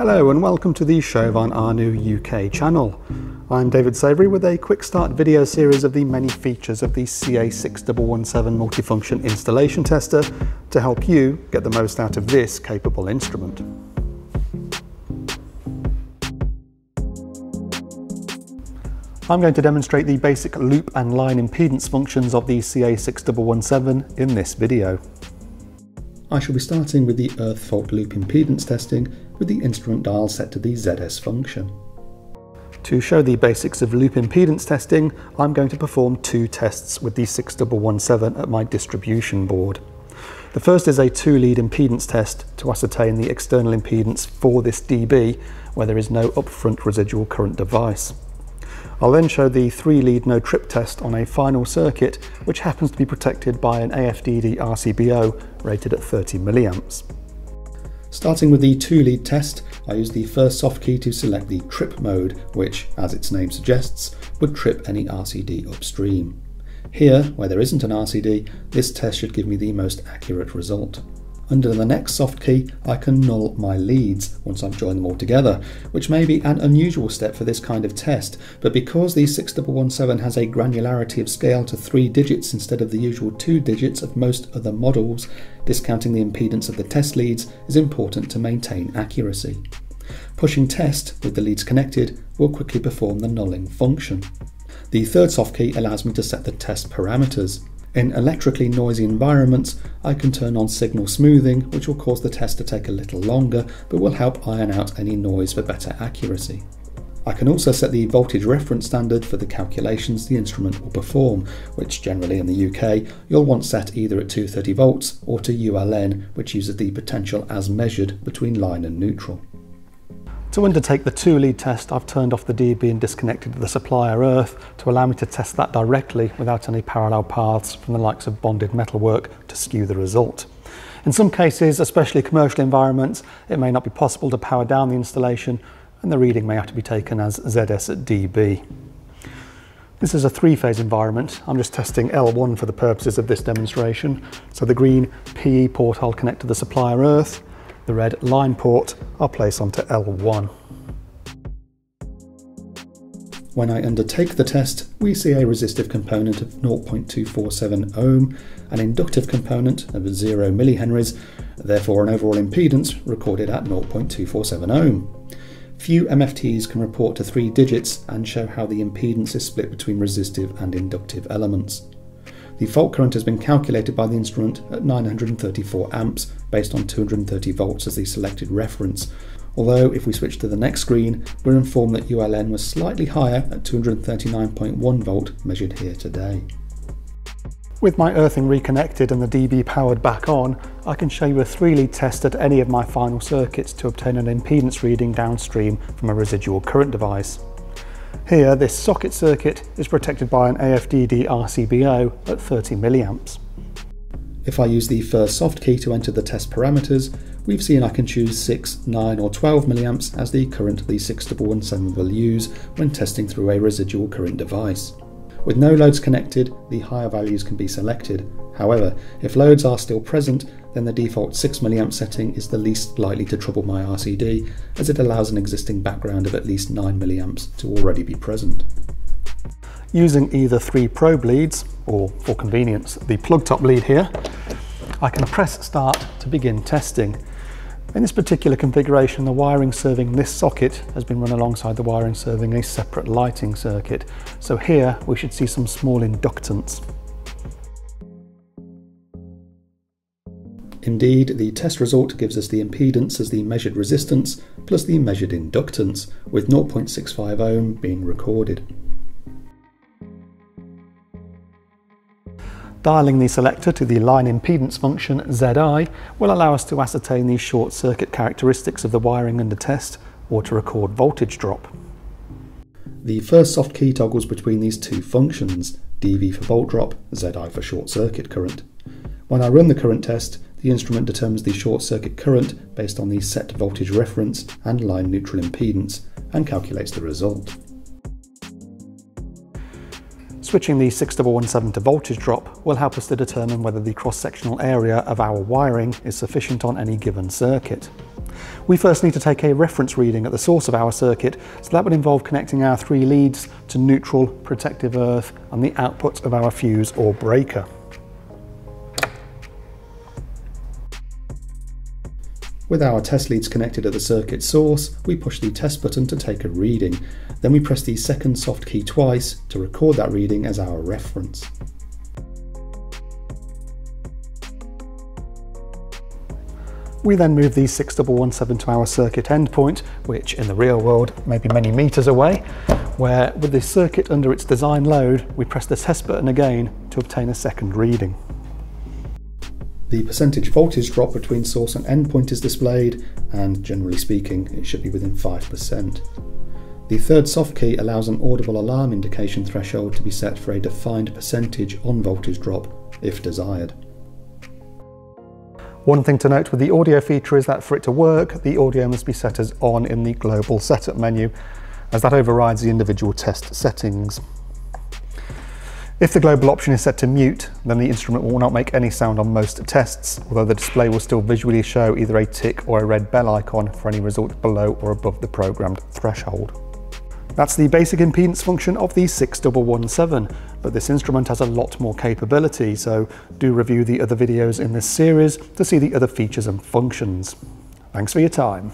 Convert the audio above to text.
Hello and welcome to the show on our new UK channel. I'm David Savory with a quick start video series of the many features of the CA6117 multifunction installation tester to help you get the most out of this capable instrument. I'm going to demonstrate the basic loop and line impedance functions of the CA6117 in this video. I shall be starting with the earth fault loop impedance testing with the instrument dial set to the ZS function. To show the basics of loop impedance testing, I'm going to perform two tests with the 6117 at my distribution board. The first is a two-lead impedance test to ascertain the external impedance for this DB where there is no upfront residual current device. I'll then show the three-lead no-trip test on a final circuit, which happens to be protected by an AFDD RCBO rated at 30 milliamps. Starting with the two-lead test, I use the first soft key to select the trip mode, which, as its name suggests, would trip any RCD upstream. Here, where there isn't an RCD, this test should give me the most accurate result. Under the next soft key, I can null my leads once I've joined them all together, which may be an unusual step for this kind of test, but because the 6117 has a granularity of scale to 3 digits instead of the usual 2 digits of most other models, discounting the impedance of the test leads is important to maintain accuracy. Pushing test with the leads connected will quickly perform the nulling function. The third soft key allows me to set the test parameters. In electrically noisy environments, I can turn on signal smoothing, which will cause the test to take a little longer, but will help iron out any noise for better accuracy. I can also set the voltage reference standard for the calculations the instrument will perform, which generally in the UK, you'll want set either at 230 volts or to ULN, which uses the potential as measured between line and neutral. To undertake the two-lead test, I've turned off the DB and disconnected the supplier earth to allow me to test that directly without any parallel paths from the likes of bonded metalwork to skew the result. In some cases, especially commercial environments, it may not be possible to power down the installation and the reading may have to be taken as ZS at DB. This is a 3-phase environment. I'm just testing L1 for the purposes of this demonstration. So the green PE port I'll connect to the supplier earth. The red line port I'll place onto L1. When I undertake the test, we see a resistive component of 0.247 ohm, an inductive component of 0 millihenries, therefore an overall impedance recorded at 0.247 ohm. Few MFTs can report to 3 digits and show how the impedance is split between resistive and inductive elements. The fault current has been calculated by the instrument at 934 amps based on 230 volts as the selected reference, although if we switch to the next screen, we're informed that ULN was slightly higher at 239.1 volt measured here today. With my earthing reconnected and the DB powered back on, I can show you a 3-lead test at any of my final circuits to obtain an impedance reading downstream from a residual current device. Here, this socket circuit is protected by an AFDD RCBO at 30 milliamps. If I use the first soft key to enter the test parameters, we've seen I can choose 6, 9 or 12 milliamps as the current the 6117 will use when testing through a residual current device. With no loads connected, the higher values can be selected. However, if loads are still present, then the default 6 milliamp setting is the least likely to trouble my RCD, as it allows an existing background of at least 9 milliamps to already be present. Using either 3 probe leads, or for convenience, the plug top lead here, I can press start to begin testing. In this particular configuration, the wiring serving this socket has been run alongside the wiring serving a separate lighting circuit. So here we should see some small inductance. Indeed, the test result gives us the impedance as the measured resistance plus the measured inductance, with 0.65 ohm being recorded. Dialing the selector to the line impedance function ZI will allow us to ascertain the short circuit characteristics of the wiring under test or to record voltage drop. The first soft key toggles between these two functions, DV for volt drop, ZI for short circuit current. When I run the current test, the instrument determines the short circuit current based on the set voltage reference and line neutral impedance and calculates the result. Switching the 6117 to voltage drop will help us to determine whether the cross-sectional area of our wiring is sufficient on any given circuit. we first need to take a reference reading at the source of our circuit, so that would involve connecting our three leads to neutral, protective earth and the output of our fuse or breaker. With our test leads connected at the circuit source, we push the test button to take a reading. Then we press the second soft key twice to record that reading as our reference. We then move the 6117 to our circuit endpoint, which in the real world may be many meters away, where with the circuit under its design load, we press the test button again to obtain a second reading. The percentage voltage drop between source and endpoint is displayed, and generally speaking, it should be within 5%. The third soft key allows an audible alarm indication threshold to be set for a defined percentage on voltage drop, if desired. One thing to note with the audio feature is that for it to work, the audio must be set as on in the global setup menu, as that overrides the individual test settings. If the global option is set to mute, then the instrument will not make any sound on most tests, although the display will still visually show either a tick or a red bell icon for any result below or above the programmed threshold. That's the basic impedance function of the 6117, but this instrument has a lot more capability, so do review the other videos in this series to see the other features and functions. Thanks for your time.